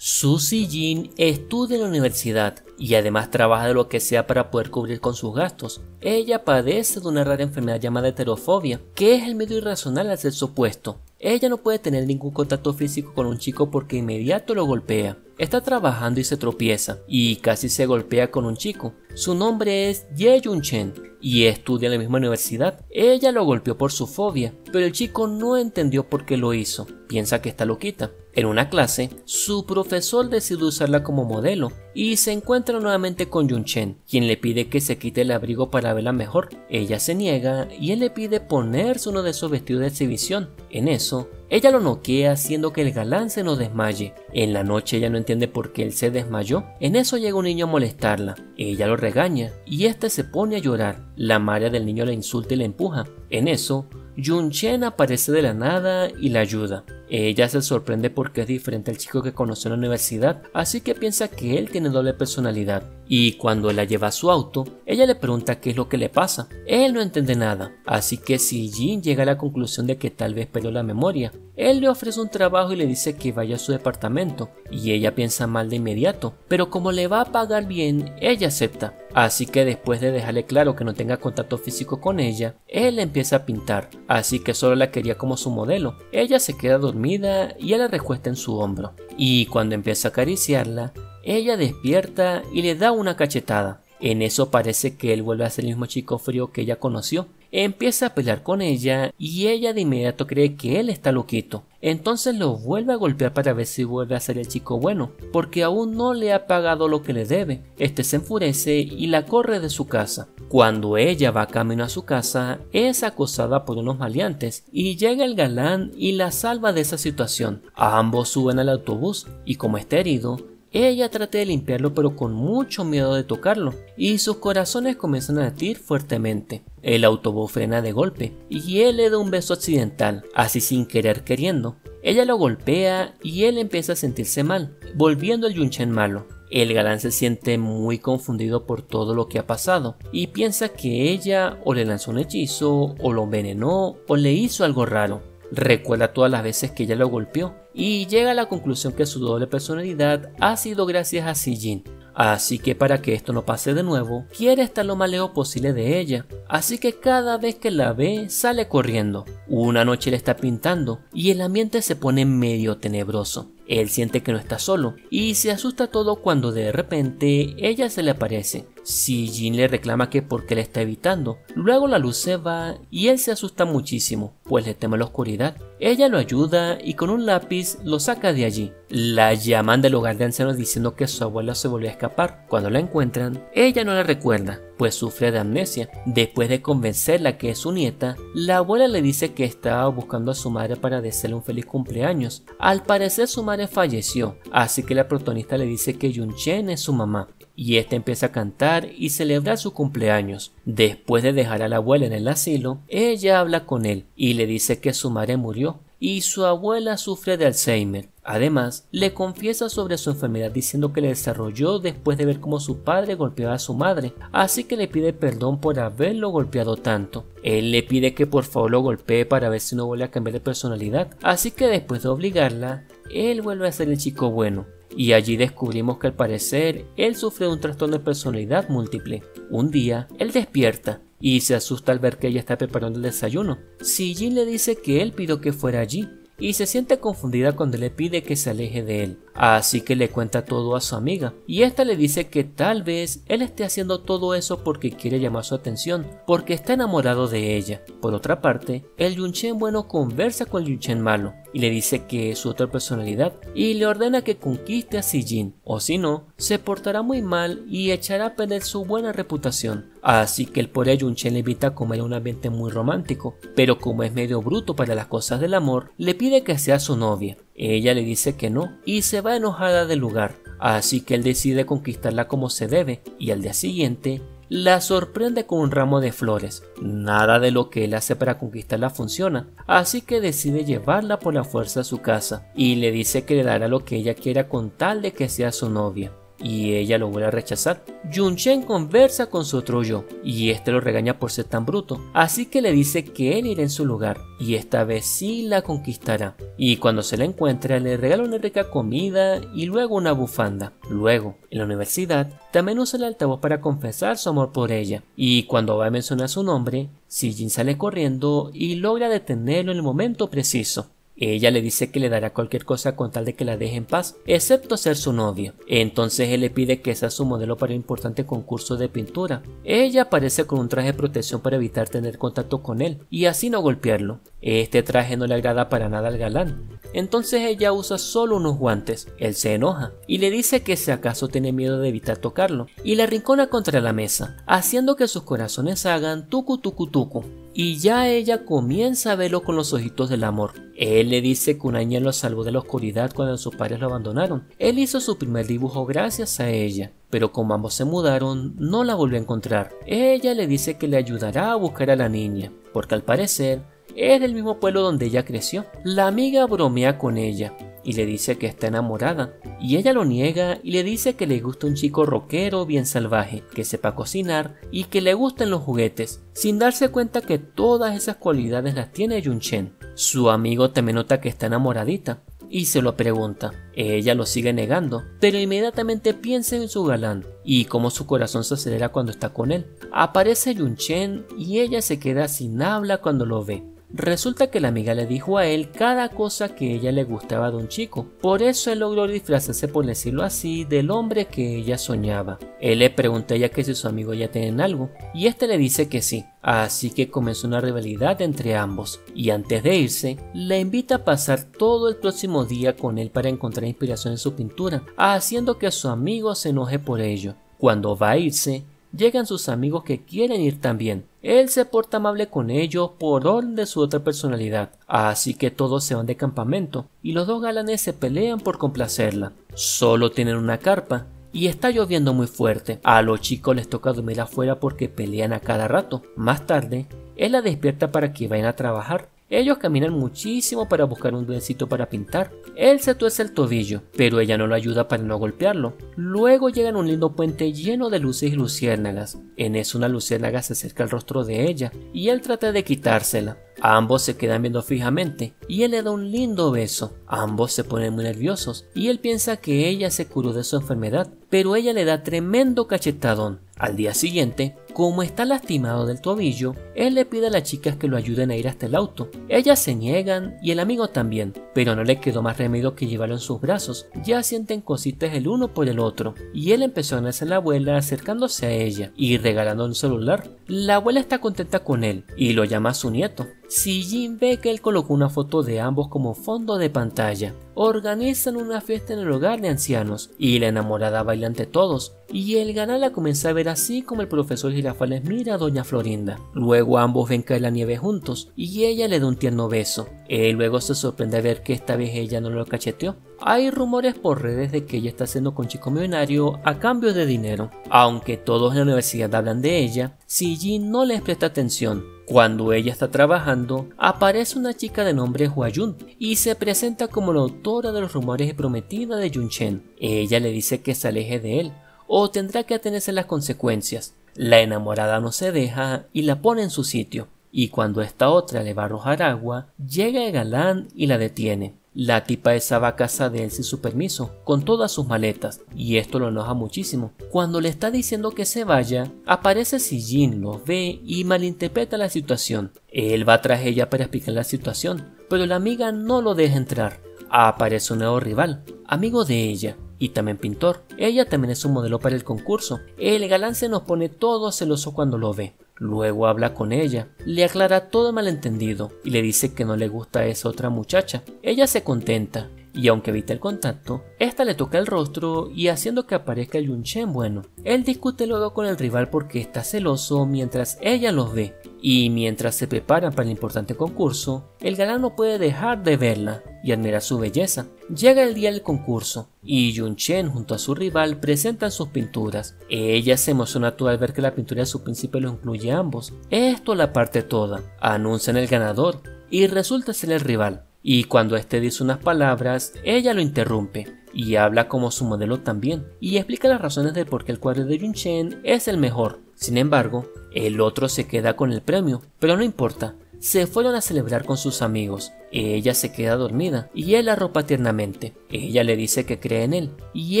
Su Zi Ying estudia en la universidad y además trabaja de lo que sea para poder cubrir con sus gastos. Ella padece de una rara enfermedad llamada heterofobia, que es el miedo irracional al sexo opuesto. Ella no puede tener ningún contacto físico con un chico porque de inmediato lo golpea. Está trabajando y se tropieza, y casi se golpea con un chico. Su nombre es Ye Jun Cheng y estudia en la misma universidad. Ella lo golpeó por su fobia, pero el chico no entendió por qué lo hizo. Piensa que está loquita. En una clase, su profesor decide usarla como modelo y se encuentra nuevamente con Jun Cheng, quien le pide que se quite el abrigo para verla mejor. Ella se niega y él le pide ponerse uno de esos vestidos de exhibición. En eso, ella lo noquea haciendo que el galán se nos desmaye. En la noche ella no entiende por qué él se desmayó. En eso llega un niño a molestarla. Ella lo regaña y este se pone a llorar. La madre del niño la insulta y la empuja. En eso, Jun Cheng aparece de la nada y la ayuda. Ella se sorprende porque es diferente al chico que conoció en la universidad, así que piensa que él tiene doble personalidad. Y cuando él la lleva a su auto, ella le pregunta qué es lo que le pasa. Él no entiende nada, así que Su Zi Ying llega a la conclusión de que tal vez perdió la memoria. Él le ofrece un trabajo y le dice que vaya a su departamento, y ella piensa mal de inmediato, pero como le va a pagar bien, ella acepta. Así que después de dejarle claro que no tenga contacto físico con ella, él empieza a pintar, así que solo la quería como su modelo. Ella se queda dormida y él la recuesta en su hombro, y cuando empieza a acariciarla, ella despierta y le da una cachetada. En eso parece que él vuelve a ser el mismo chico frío que ella conoció. Empieza a pelear con ella y ella de inmediato cree que él está loquito. Entonces lo vuelve a golpear para ver si vuelve a ser el chico bueno, porque aún no le ha pagado lo que le debe. Este se enfurece y la corre de su casa. Cuando ella va camino a su casa, es acosada por unos maleantes y llega el galán y la salva de esa situación. Ambos suben al autobús y como está herido, ella trata de limpiarlo pero con mucho miedo de tocarlo y sus corazones comienzan a latir fuertemente. El autobús frena de golpe y él le da un beso accidental, así sin querer queriendo. Ella lo golpea y él empieza a sentirse mal, volviendo al Jun Cheng malo. El galán se siente muy confundido por todo lo que ha pasado y piensa que ella o le lanzó un hechizo, o lo envenenó, o le hizo algo raro. Recuerda todas las veces que ella lo golpeó y llega a la conclusión que su doble personalidad ha sido gracias a Su Zi Ying. Así que para que esto no pase de nuevo, quiere estar lo más lejos posible de ella, así que cada vez que la ve, sale corriendo. Una noche le está pintando y el ambiente se pone medio tenebroso. Él siente que no está solo y se asusta todo cuando de repente ella se le aparece. Su Zi Ying le reclama que por qué la está evitando. Luego la luz se va y él se asusta muchísimo, pues le teme la oscuridad. Ella lo ayuda y con un lápiz lo saca de allí. La llaman del hogar de ancianos diciendo que su abuela se volvió a escapar. Cuando la encuentran, ella no la recuerda, pues sufre de amnesia. Después de convencerla que es su nieta, la abuela le dice que estaba buscando a su madre para desearle un feliz cumpleaños. Al parecer su madre falleció, así que la protagonista le dice que Jun Cheng es su mamá, y ésta empieza a cantar y celebrar su cumpleaños. Después de dejar a la abuela en el asilo, ella habla con él y le dice que su madre murió y su abuela sufre de Alzheimer. Además, le confiesa sobre su enfermedad diciendo que la desarrolló después de ver cómo su padre golpeaba a su madre, así que le pide perdón por haberlo golpeado tanto. Él le pide que por favor lo golpee para ver si no vuelve a cambiar de personalidad, así que después de obligarla, él vuelve a ser el chico bueno. Y allí descubrimos que al parecer él sufre de un trastorno de personalidad múltiple. Un día, él despierta y se asusta al ver que ella está preparando el desayuno. Su Zi Ying le dice que él pidió que fuera allí y se siente confundida cuando le pide que se aleje de él. Así que le cuenta todo a su amiga y esta le dice que tal vez él esté haciendo todo eso porque quiere llamar su atención, porque está enamorado de ella. Por otra parte, el Jun Cheng bueno conversa con el Jun Cheng malo y le dice que es su otra personalidad y le ordena que conquiste a Su Zi Ying, o si no, se portará muy mal y echará a perder su buena reputación. Así que el pobre Jun Cheng le invita a comer en un ambiente muy romántico, pero como es medio bruto para las cosas del amor, le pide que sea su novia. Ella le dice que no y se va enojada del lugar, así que él decide conquistarla como se debe y al día siguiente la sorprende con un ramo de flores. Nada de lo que él hace para conquistarla funciona, así que decide llevarla por la fuerza a su casa y le dice que le dará lo que ella quiera con tal de que sea su novia. y ella lo vuelve a rechazar. Jun Cheng conversa con su otro yo y este lo regaña por ser tan bruto, así que le dice que él irá en su lugar y esta vez sí la conquistará. Y cuando se la encuentra le regala una rica comida y luego una bufanda. Luego, en la universidad, también usa el altavoz para confesar su amor por ella y cuando va a mencionar su nombre, Su Zi Ying sale corriendo y logra detenerlo en el momento preciso. Ella le dice que le dará cualquier cosa con tal de que la deje en paz, excepto ser su novia. Entonces él le pide que sea su modelo para un importante concurso de pintura. Ella aparece con un traje de protección para evitar tener contacto con él y así no golpearlo. Este traje no le agrada para nada al galán. Entonces ella usa solo unos guantes. Él se enoja y le dice que si acaso tiene miedo de evitar tocarlo y la arrincona contra la mesa, haciendo que sus corazones hagan tucu tucu tucu. Y ya ella comienza a verlo con los ojitos del amor. Él le dice que un año lo salvó de la oscuridad cuando sus padres lo abandonaron. Él hizo su primer dibujo gracias a ella, pero como ambos se mudaron, no la volvió a encontrar. Ella le dice que le ayudará a buscar a la niña, porque al parecer es del mismo pueblo donde ella creció. La amiga bromea con ella y le dice que está enamorada, y ella lo niega y le dice que le gusta un chico rockero bien salvaje, que sepa cocinar y que le gusten los juguetes, sin darse cuenta que todas esas cualidades las tiene Jun Cheng. Su amigo también nota que está enamoradita y se lo pregunta. Ella lo sigue negando, pero inmediatamente piensa en su galán y cómo su corazón se acelera cuando está con él. Aparece Jun Cheng y ella se queda sin habla cuando lo ve. Resulta que la amiga le dijo a él cada cosa que ella le gustaba de un chico, por eso él logró disfrazarse, por decirlo así, del hombre que ella soñaba. Él le pregunta a ella que si sus amigos ya tienen algo, y este le dice que sí, así que comenzó una rivalidad entre ambos, y antes de irse, la invita a pasar todo el próximo día con él para encontrar inspiración en su pintura, haciendo que su amigo se enoje por ello. Cuando va a irse, llegan sus amigos que quieren ir también. Él se porta amable con ellos por orden de su otra personalidad, así que todos se van de campamento y los dos galanes se pelean por complacerla. Solo tienen una carpa y está lloviendo muy fuerte. A los chicos les toca dormir afuera porque pelean a cada rato. Más tarde, él la despierta para que vayan a trabajar. Ellos caminan muchísimo para buscar un buen sitio para pintar. Él se tuerce el tobillo, pero ella no lo ayuda para no golpearlo. Luego llegan a un lindo puente lleno de luces y luciérnagas. En eso una luciérnaga se acerca al rostro de ella y él trata de quitársela. Ambos se quedan viendo fijamente y él le da un lindo beso. Ambos se ponen muy nerviosos y él piensa que ella se curó de su enfermedad, pero ella le da tremendo cachetadón. Al día siguiente, como está lastimado del tobillo, él le pide a las chicas que lo ayuden a ir hasta el auto. Ellas se niegan y el amigo también, pero no le quedó más remedio que llevarlo en sus brazos. Ya sienten cositas el uno por el otro y él empezó a ganarse a la abuela acercándose a ella y regalando un celular. La abuela está contenta con él y lo llama a su nieto. Su Zi Ying ve que él colocó una foto de ambos como fondo de pantalla. Organizan una fiesta en el hogar de ancianos y la enamorada baila ante todos y el galán la comienza a ver así como el profesor Girafales mira a doña Florinda. Luego ambos ven caer la nieve juntos y ella le da un tierno beso. Él luego se sorprende a ver que esta vez ella no lo cacheteó. Hay rumores por redes de que ella está haciendo con chico millonario a cambio de dinero. Aunque todos en la universidad hablan de ella, Su Zi Ying no les presta atención. Cuando ella está trabajando, aparece una chica de nombre Huayun y se presenta como la autora de los rumores y prometida de Jun Cheng. Ella le dice que se aleje de él o tendrá que atenerse a las consecuencias. La enamorada no se deja y la pone en su sitio. Y cuando esta otra le va a arrojar agua, llega el galán y la detiene. La tipa esa va a casa de él sin su permiso, con todas sus maletas, y esto lo enoja muchísimo. Cuando le está diciendo que se vaya, aparece Su Zi Ying, los ve y malinterpreta la situación. Él va tras ella para explicar la situación, pero la amiga no lo deja entrar. Aparece un nuevo rival, amigo de ella, y también pintor. Ella también es un modelo para el concurso. El galán se nos pone todo celoso cuando lo ve. Luego habla con ella, le aclara todo el malentendido y le dice que no le gusta a esa otra muchacha. Ella se contenta y aunque evita el contacto, esta le toca el rostro y haciendo que aparezca el Jun Cheng bueno. Él discute luego con el rival porque está celoso mientras ella los ve. Y mientras se preparan para el importante concurso, el galán no puede dejar de verla y admira su belleza. Llega el día del concurso y Jun Cheng junto a su rival presentan sus pinturas. Ella se emociona todo al ver que la pintura de su príncipe lo incluye a ambos. Esto la parte toda. Anuncian el ganador y resulta ser el rival. Y cuando este dice unas palabras, ella lo interrumpe. y habla como su modelo también, y explica las razones de por qué el cuadro de Jun Cheng es el mejor. Sin embargo, el otro se queda con el premio, pero no importa. Se fueron a celebrar con sus amigos, ella se queda dormida y él la arropa tiernamente. Ella le dice que cree en él y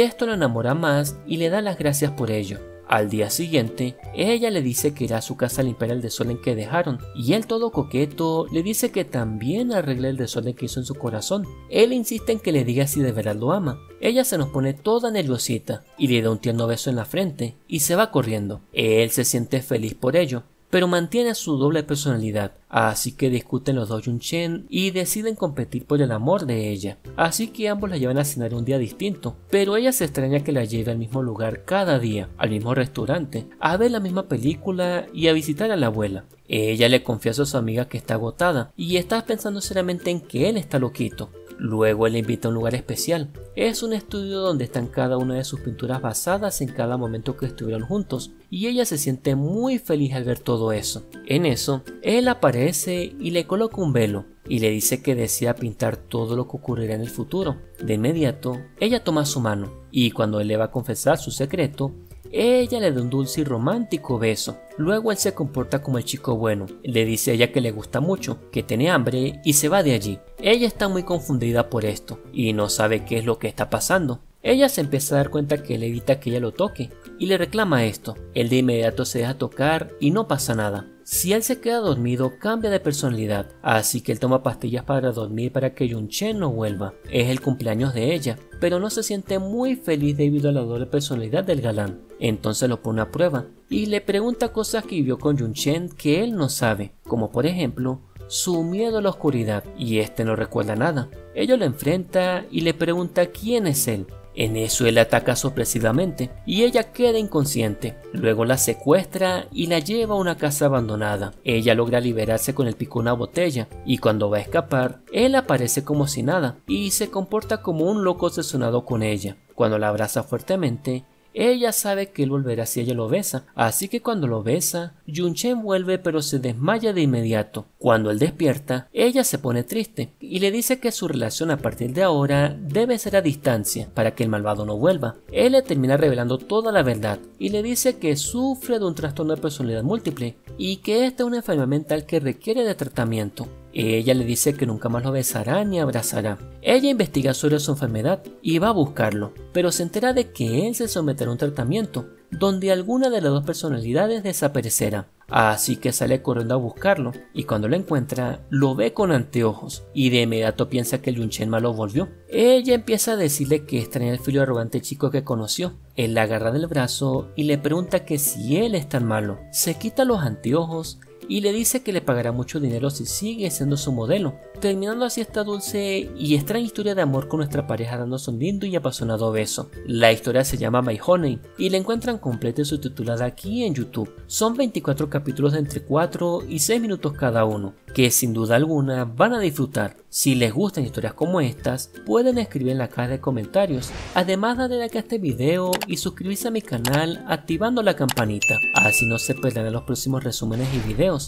esto lo enamora más y le da las gracias por ello. Al día siguiente, ella le dice que irá a su casa a limpiar el desorden que dejaron y él todo coqueto le dice que también arregle el desorden que hizo en su corazón. Él insiste en que le diga si de verdad lo ama. Ella se nos pone toda nerviosita y le da un tierno beso en la frente y se va corriendo. Él se siente feliz por ello, pero mantiene su doble personalidad, así que discuten los dos Jun Cheng y deciden competir por el amor de ella, así que ambos la llevan a cenar un día distinto, pero ella se extraña que la lleve al mismo lugar cada día, al mismo restaurante, a ver la misma película y a visitar a la abuela. Ella le confiesa a su amiga que está agotada y está pensando seriamente en que él está loquito. Luego él le invita a un lugar especial, es un estudio donde están cada una de sus pinturas basadas en cada momento que estuvieron juntos y ella se siente muy feliz al ver todo eso. En eso, él aparece y le coloca un velo y le dice que desea pintar todo lo que ocurrirá en el futuro. De inmediato, ella toma su mano y cuando él le va a confesar su secreto, ella le da un dulce y romántico beso. Luego él se comporta como el chico bueno, le dice a ella que le gusta mucho, que tiene hambre y se va de allí. Ella está muy confundida por esto y no sabe qué es lo que está pasando. Ella se empieza a dar cuenta que él evita que ella lo toque y le reclama esto. Él de inmediato se deja tocar y no pasa nada. Si él se queda dormido, cambia de personalidad, así que él toma pastillas para dormir para que Jun Cheng no vuelva. Es el cumpleaños de ella, pero no se siente muy feliz debido a la doble personalidad del galán. Entonces lo pone a prueba y le pregunta cosas que vivió con Jun Cheng que él no sabe, como por ejemplo, su miedo a la oscuridad, y este no recuerda nada. Ella lo enfrenta y le pregunta quién es él. En eso él ataca sorpresivamente y ella queda inconsciente. Luego la secuestra y la lleva a una casa abandonada. Ella logra liberarse con el pico de una botella y cuando va a escapar, él aparece como si nada y se comporta como un loco obsesionado con ella. Cuando la abraza fuertemente, ella sabe que él volverá si ella lo besa, así que cuando lo besa, Jun Cheng vuelve pero se desmaya de inmediato. Cuando él despierta, ella se pone triste y le dice que su relación a partir de ahora debe ser a distancia para que el malvado no vuelva. Él le termina revelando toda la verdad y le dice que sufre de un trastorno de personalidad múltiple y que esta es una enfermedad mental que requiere de tratamiento. Ella le dice que nunca más lo besará ni abrazará. Ella investiga sobre su enfermedad y va a buscarlo, pero se entera de que él se someterá a un tratamiento donde alguna de las dos personalidades desaparecerá. Así que sale corriendo a buscarlo y cuando lo encuentra, lo ve con anteojos y de inmediato piensa que el Jun Cheng malo volvió. Ella empieza a decirle que extraña el frío arrogante chico que conoció. Él la agarra del brazo y le pregunta que si él es tan malo. Se quita los anteojos y le dice que le pagará mucho dinero si sigue siendo su modelo, terminando así esta dulce y extraña historia de amor con nuestra pareja dándose un lindo y apasionado beso. La historia se llama My Honey y la encuentran completa y subtitulada aquí en YouTube. Son 24 capítulos de entre 4 y 6 minutos cada uno, que sin duda alguna van a disfrutar. Si les gustan historias como estas, pueden escribir en la caja de comentarios, además darle like a este video y suscribirse a mi canal activando la campanita, así no se perderán los próximos resúmenes y videos.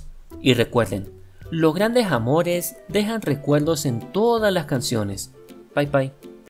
Y recuerden, los grandes amores dejan recuerdos en todas las canciones. Bye bye.